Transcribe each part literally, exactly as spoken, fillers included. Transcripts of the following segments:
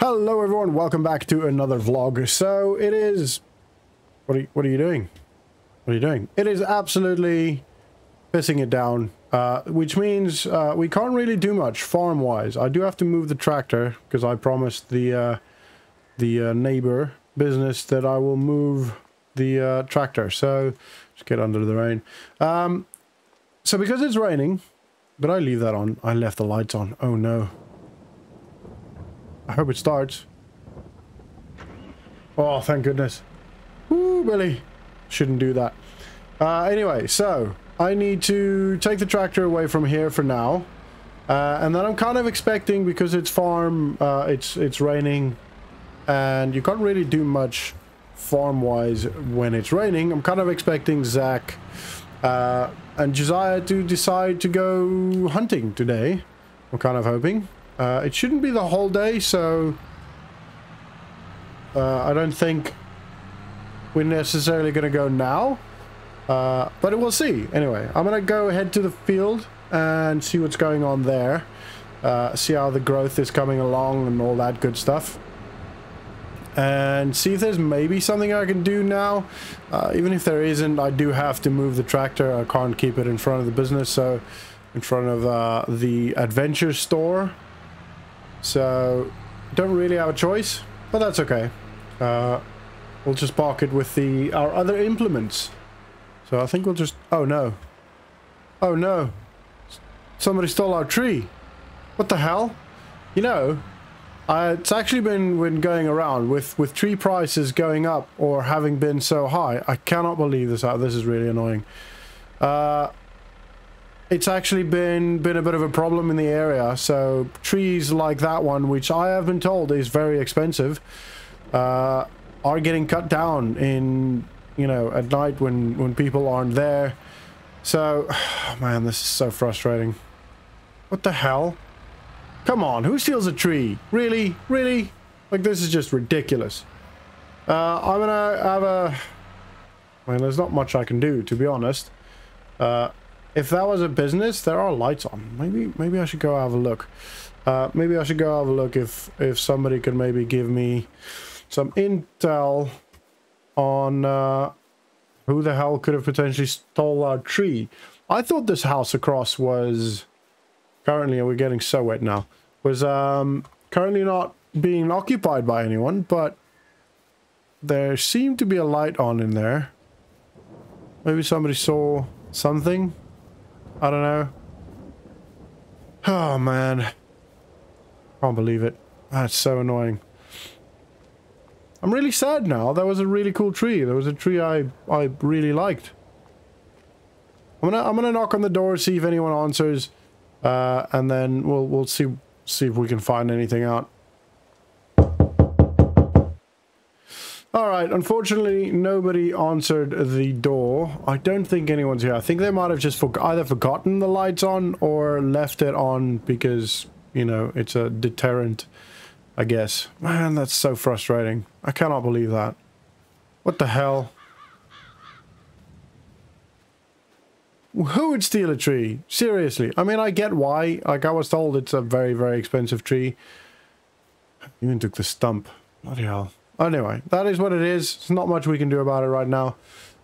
Hello everyone, welcome back to another vlog. So it is... What are you, what are you doing? What are you doing? It is absolutely pissing it down, uh, which means uh, we can't really do much farm-wise. I do have to move the tractor because I promised the, uh, the uh, neighbor business that I will move the uh, tractor. So just get under the rain. Um, so because it's raining, did I leave that on? I left the lights on. Oh no. I hope it starts. Oh, thank goodness. Woo, Billy. Shouldn't do that. Uh, anyway, so I need to take the tractor away from here for now. Uh, and then I'm kind of expecting, because it's farm, uh, it's, it's raining, and you can't really do much farm-wise when it's raining. I'm kind of expecting Zach uh, and Josiah to decide to go hunting today. I'm kind of hoping. Uh, it shouldn't be the whole day, so uh, I don't think we're necessarily going to go now, uh, but we'll see. Anyway, I'm going to go head to the field and see what's going on there, uh, see how the growth is coming along and all that good stuff, and see if there's maybe something I can do now. Uh, even if there isn't, I do have to move the tractor. I can't keep it in front of the business, so in front of uh, the adventure store. So, don't really have a choice, but that's okay. Uh, we'll just park it with the our other implements. So I think we'll just... Oh no. Oh no. Somebody stole our tree. What the hell? You know, I, it's actually been, been going around with, with tree prices going up or having been so high. I cannot believe this. This is really annoying. Uh... It's actually been been a bit of a problem in the area, so trees like that one, which I have been told is very expensive, uh, are getting cut down in, you know, at night when, when people aren't there. So, man, this is so frustrating. What the hell? Come on, who steals a tree? Really? Really? Like, this is just ridiculous. Uh, I'm gonna have a... I mean, there's not much I can do, to be honest. Uh... If that was a business, there are lights on. Maybe maybe I should go have a look. Uh, maybe I should go have a look if, if somebody could maybe give me some intel on uh, who the hell could have potentially stole our tree. I thought this house across was... Currently, we're getting so wet now. Was um, currently not being occupied by anyone, but there seemed to be a light on in there. Maybe somebody saw something. I don't know. Oh man, can't believe it. That's so annoying. I'm really sad now. That was a really cool tree. There was a tree I I really liked. I'm gonna I'm gonna knock on the door, see if anyone answers, uh, and then we'll we'll see see if we can find anything out. All right, unfortunately, nobody answered the door. I don't think anyone's here. I think they might have just for either forgotten the lights on or left it on because, you know, it's a deterrent, I guess. Man, that's so frustrating. I cannot believe that. What the hell? Who would steal a tree? Seriously. I mean, I get why. Like, I was told it's a very, very expensive tree. Even took the stump. Bloody hell. Anyway, that is what it is. There's not much we can do about it right now.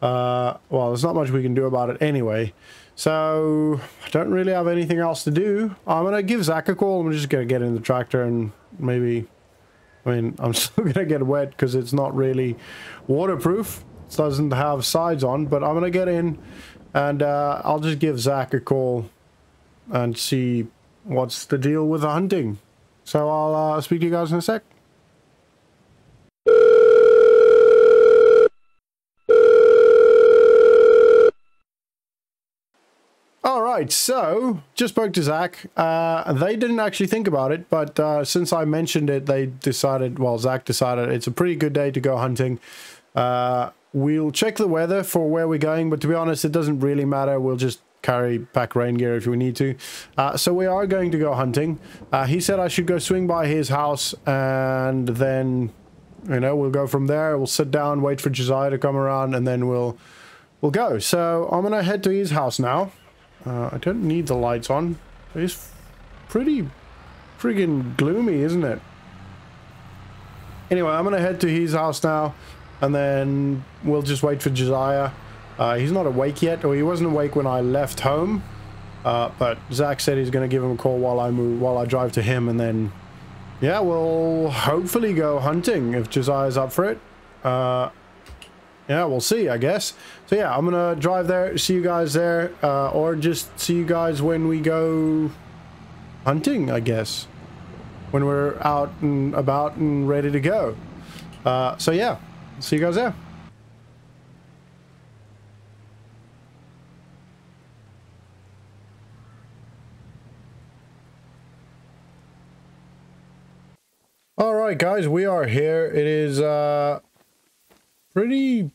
Uh, well, there's not much we can do about it anyway. So, I don't really have anything else to do. I'm going to give Zach a call. I'm just going to get in the tractor and maybe... I mean, I'm still going to get wet because it's not really waterproof. It doesn't have sides on, but I'm going to get in and uh, I'll just give Zach a call and see what's the deal with the hunting. So, I'll uh, speak to you guys in a sec. Alright, so, just spoke to Zach. Uh, they didn't actually think about it, but uh, since I mentioned it, they decided, well, Zach decided it's a pretty good day to go hunting. Uh, we'll check the weather for where we're going, but to be honest, it doesn't really matter. We'll just carry pack rain gear if we need to. Uh, so we are going to go hunting. Uh, he said I should go swing by his house, and then, you know, we'll go from there. We'll sit down, wait for Josiah to come around, and then we'll, we'll go. So I'm going to head to his house now. Uh, I don't need the lights on. It's pretty friggin' gloomy, isn't it? Anyway, I'm gonna head to his house now, and then we'll just wait for Josiah. Uh, he's not awake yet, or he wasn't awake when I left home. Uh, but Zach said he's gonna give him a call while I move, while I drive to him, and then yeah, we'll hopefully go hunting if Josiah's up for it. Uh, yeah, we'll see, I guess. So yeah, I'm gonna drive there, see you guys there, uh, or just see you guys when we go hunting, I guess, when we're out and about and ready to go. Uh, so yeah, see you guys there. All right, guys, we are here. It is uh, pretty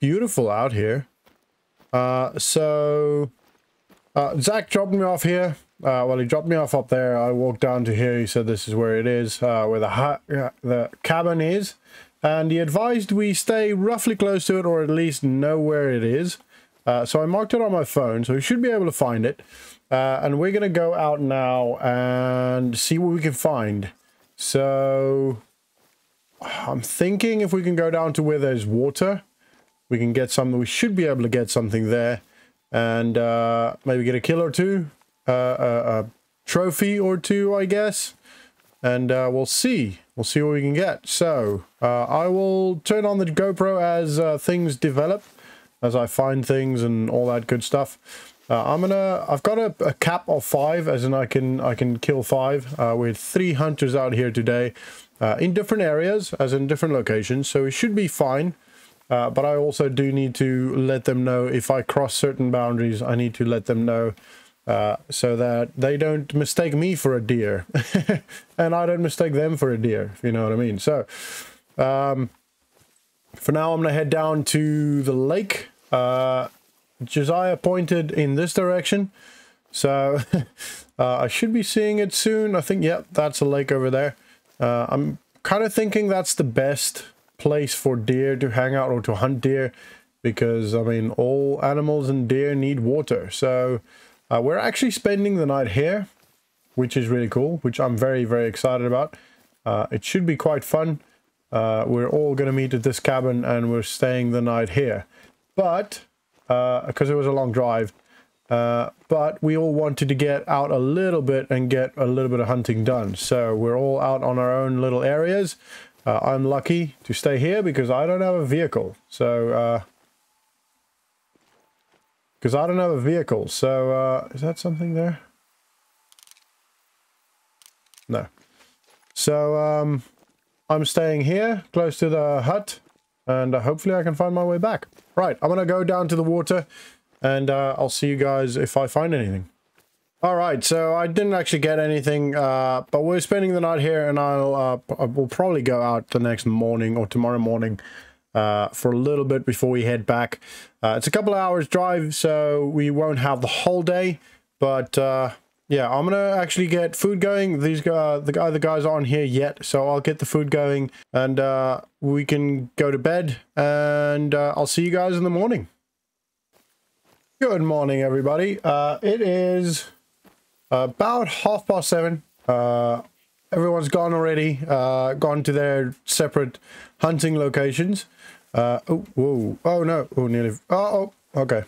beautiful out here. Uh, so uh, Zach dropped me off here. Uh, well, he dropped me off up there. I walked down to here. He said this is where it is, uh, where the hut, uh, the cabin is, and he advised we stay roughly close to it, or at least know where it is. Uh, so I marked it on my phone, so you should be able to find it. Uh, and we're going to go out now and see what we can find. So I'm thinking if we can go down to where there's water, we can get something. We should be able to get something there, and uh, maybe get a kill or two, uh, a, a trophy or two, I guess. And uh, we'll see. We'll see what we can get. So uh, I will turn on the GoPro as uh, things develop, as I find things and all that good stuff. Uh, I'm gonna. I've got a, a cap of five, as in I can I can kill five. Uh, we had three hunters out here today, uh, in different areas, as in different locations. So it should be fine. Uh, but I also do need to let them know if I cross certain boundaries. I need to let them know, uh, so that they don't mistake me for a deer, and I don't mistake them for a deer. If you know what I mean. So, um, for now, I'm gonna head down to the lake. Uh, Josiah pointed in this direction, so uh, I should be seeing it soon, I think. Yep, that's a lake over there. uh, I'm kind of thinking that's the best place for deer to hang out, or to hunt deer, because I mean, all animals and deer need water. So uh, we're actually spending the night here, which is really cool, which I'm very very excited about. Uh, it should be quite fun. Uh, we're all gonna meet at this cabin, and we're staying the night here, but because uh, it was a long drive, uh, but we all wanted to get out a little bit and get a little bit of hunting done. So we're all out on our own little areas. Uh, I'm lucky to stay here because I don't have a vehicle. So because uh, I don't have a vehicle. So uh, is that something there? No. So um, I'm staying here close to the hut, and uh, hopefully I can find my way back. Right, I'm gonna go down to the water, and uh, I'll see you guys if I find anything. All right, so I didn't actually get anything, uh, but we're spending the night here, and I'll uh, I will probably go out the next morning or tomorrow morning uh, for a little bit before we head back. Uh, it's a couple of hours drive, so we won't have the whole day, but uh, yeah, I'm gonna actually get food going. These uh, the other guys aren't here yet, so I'll get the food going, and uh, we can go to bed, and uh, I'll see you guys in the morning. Good morning, everybody. Uh, it is about half past seven. Uh, everyone's gone already. Uh, gone to their separate hunting locations. Uh, oh, whoa! Oh no! Oh, nearly. Oh, oh okay.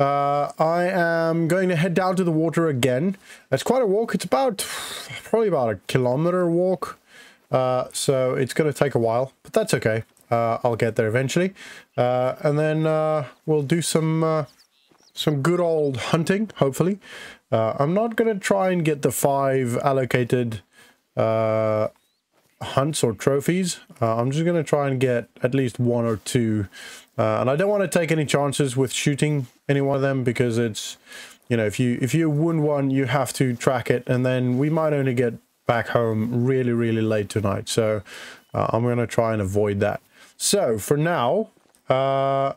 Uh, I am going to head down to the water again. It's quite a walk. It's about, probably about a kilometer walk. Uh, so it's going to take a while, but that's okay. Uh, I'll get there eventually. Uh, and then uh, we'll do some, uh, some good old hunting, hopefully. Uh, I'm not going to try and get the five allocated uh, hunts or trophies. Uh, I'm just going to try and get at least one or two. Uh, and I don't want to take any chances with shooting any one of them, because it's, you know, if you if you win one, you have to track it, and then we might only get back home really, really late tonight. So uh, I'm going to try and avoid that. So for now, uh,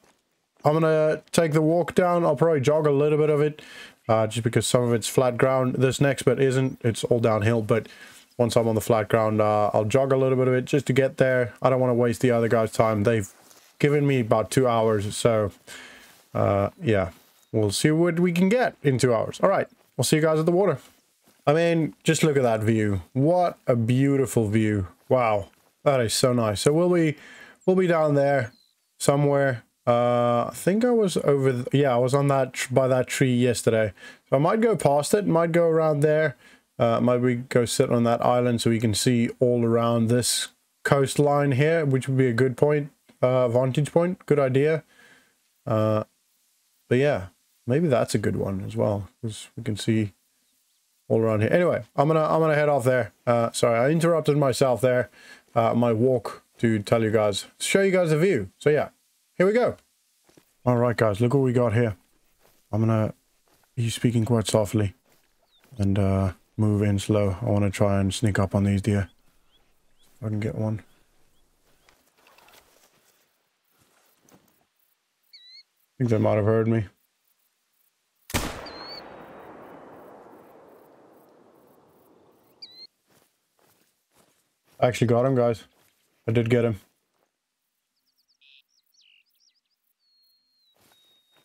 I'm going to take the walk down. I'll probably jog a little bit of it, uh, just because some of it's flat ground. This next bit isn't. It's all downhill, but once I'm on the flat ground, uh, I'll jog a little bit of it just to get there. I don't want to waste the other guys' time. They've given me about two hours, so uh yeah, we'll see what we can get in two hours. All right, we'll see you guys at the water. I mean, just look at that view. What a beautiful view. Wow, that is so nice. So we'll be we'll be down there somewhere. Uh, I think I was over th yeah, I was on that tr by that tree yesterday. So I might go past it, might go around there. Uh, might we go sit on that island so we can see all around this coastline here, which would be a good point, uh, vantage point, good idea. Uh, but yeah, maybe that's a good one as well, because we can see all around here. Anyway, I'm gonna I'm gonna head off there. Uh, sorry, I interrupted myself there, uh, my walk to tell you guys, show you guys the view. So yeah, here we go. All right, guys, look what we got here. I'm gonna be speaking quite softly, and uh. Move in slow. I want to try and sneak up on these deer. I can get one. I think they might have heard me. I actually got him, guys. I did get him.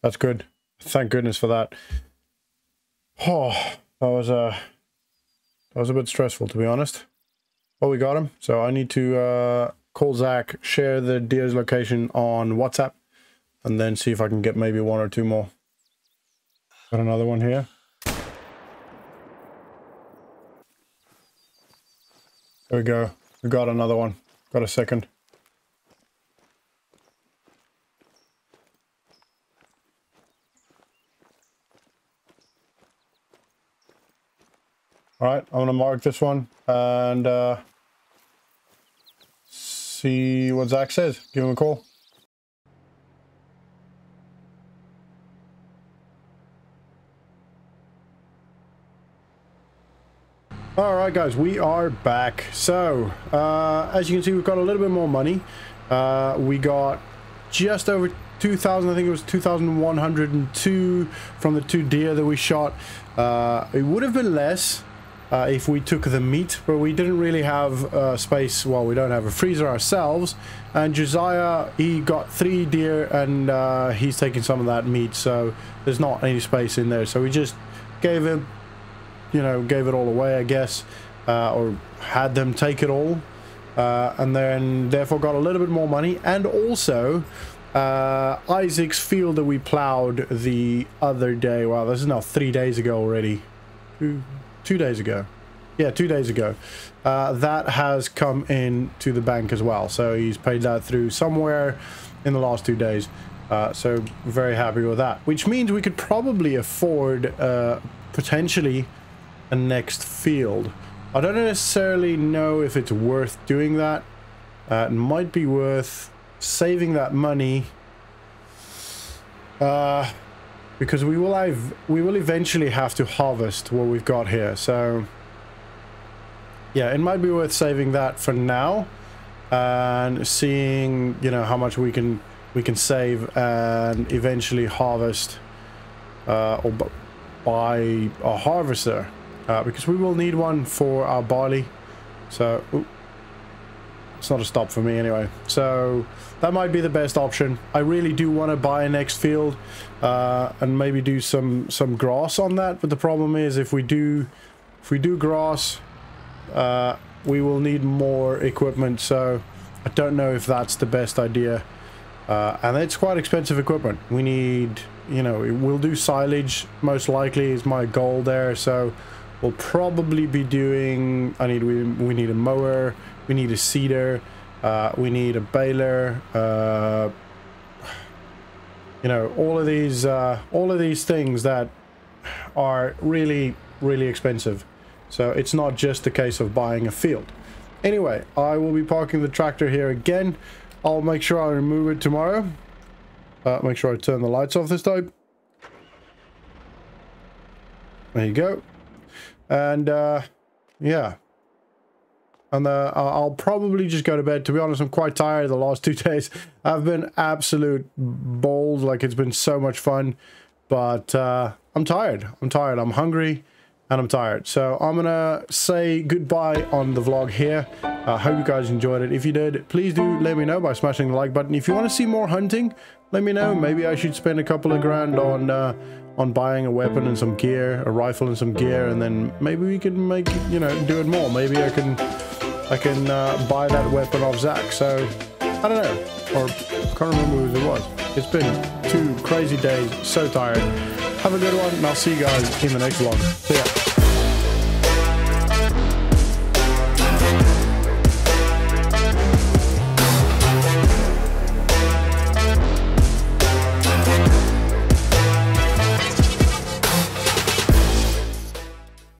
That's good. Thank goodness for that. Oh, that was a... Uh... That was a bit stressful, to be honest. Well, we got him, so I need to uh, call Zach, share the deer's location on WhatsApp, and then see if I can get maybe one or two more. Got another one here. There we go. We got another one. Got a second. All right, I'm gonna mark this one and uh, see what Zach says. Give him a call. All right, guys, we are back. So, uh, as you can see, we've got a little bit more money. Uh, we got just over two thousand, I think it was two thousand one hundred two from the two deer that we shot. Uh, it would have been less Uh, if we took the meat, but we didn't really have uh, space. Well, we don't have a freezer ourselves, and Josiah, he got three deer and uh, he's taking some of that meat, so there's not any space in there, so we just gave him, you know, gave it all away, I guess, uh, or had them take it all, uh, and then therefore got a little bit more money. And also uh, Isaac's field that we plowed the other day, wow, this is now three days ago already, two Two days ago, yeah, two days ago, uh, that has come in to the bank as well. So he's paid that through somewhere in the last two days. Uh, so very happy with that. Which means we could probably afford uh, potentially a next field. I don't necessarily know if it's worth doing that. Uh, it might be worth saving that money. Uh, Because we will have, we will eventually have to harvest what we've got here. So, yeah, it might be worth saving that for now and seeing, you know, how much we can we can save and eventually harvest uh, or buy a harvester uh, because we will need one for our barley. So, ooh, it's not a stop for me anyway. So that might be the best option. I really do want to buy a next field uh, and maybe do some some grass on that, but the problem is if we do if we do grass uh, we will need more equipment, so I don't know if that's the best idea, uh, and it's quite expensive equipment. We need, you know, we'll do silage most likely is my goal there, so we'll probably be doing, I need we, we need a mower, we need a seeder, Uh, we need a baler, uh, you know, all of these, uh, all of these things that are really, really expensive. So it's not just a case of buying a field. Anyway, I will be parking the tractor here again. I'll make sure I remove it tomorrow. Uh, make sure I turn the lights off this time. There you go. And, uh, yeah. And uh, I'll probably just go to bed. To be honest, I'm quite tired the last two days. I've been absolute bold. Like, it's been so much fun. But uh, I'm tired. I'm tired. I'm hungry. And I'm tired. So I'm going to say goodbye on the vlog here. I uh, hope you guys enjoyed it. If you did, please do let me know by smashing the like button. If you want to see more hunting, let me know. Maybe I should spend a couple of grand on uh, on buying a weapon and some gear, a rifle and some gear, and then maybe we can make, you know, do it more. Maybe I can I can uh, buy that weapon off Zach. So I don't know, or can't remember who it was. It's been two crazy days. So tired. Have a good one, and I'll see you guys in the next vlog. See ya.